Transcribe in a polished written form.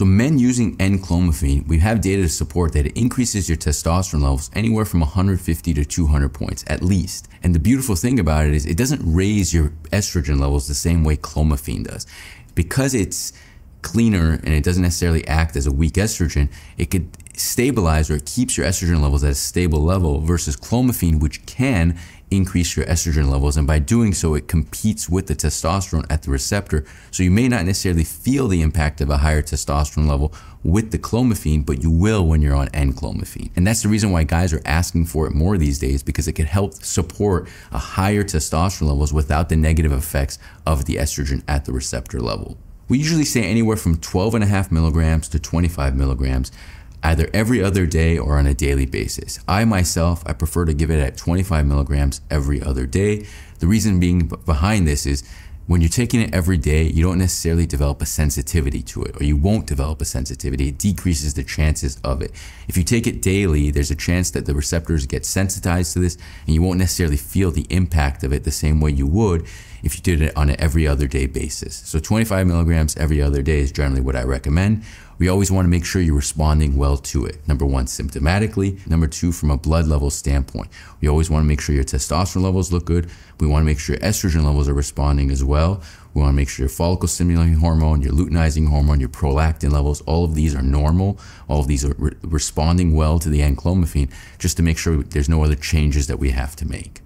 So men using N-clomiphene, we have data to support that it increases your testosterone levels anywhere from 150 to 200 points at least. And the beautiful thing about it is it doesn't raise your estrogen levels the same way clomiphene does. Because it's cleaner and it doesn't necessarily act as a weak estrogen, it could stabilize, or it keeps your estrogen levels at a stable level, versus clomiphene, which can increase your estrogen levels, and by doing so it competes with the testosterone at the receptor. So you may not necessarily feel the impact of a higher testosterone level with the clomiphene, but you will when you're on N-clomiphene. And that's the reason why guys are asking for it more these days, because it can help support a higher testosterone levels without the negative effects of the estrogen at the receptor level. We usually say anywhere from 12.5 milligrams to 25 milligrams, either every other day or on a daily basis. I myself, I prefer to give it at 25 milligrams every other day. The reason being behind this is when you're taking it every day, you don't necessarily develop a sensitivity to it, or you won't develop a sensitivity. It decreases the chances of it. If you take it daily, there's a chance that the receptors get sensitized to this and you won't necessarily feel the impact of it the same way you would if you did it on an every other day basis. So 25 milligrams every other day is generally what I recommend. We always want to make sure you're responding well to it. Number one, symptomatically. Number two, from a blood level standpoint. We always want to make sure your testosterone levels look good. We want to make sure estrogen levels are responding as well. We want to make sure your follicle stimulating hormone, your luteinizing hormone, your prolactin levels, all of these are normal. All of these are responding well to the N-clomiphene, just to make sure there's no other changes that we have to make.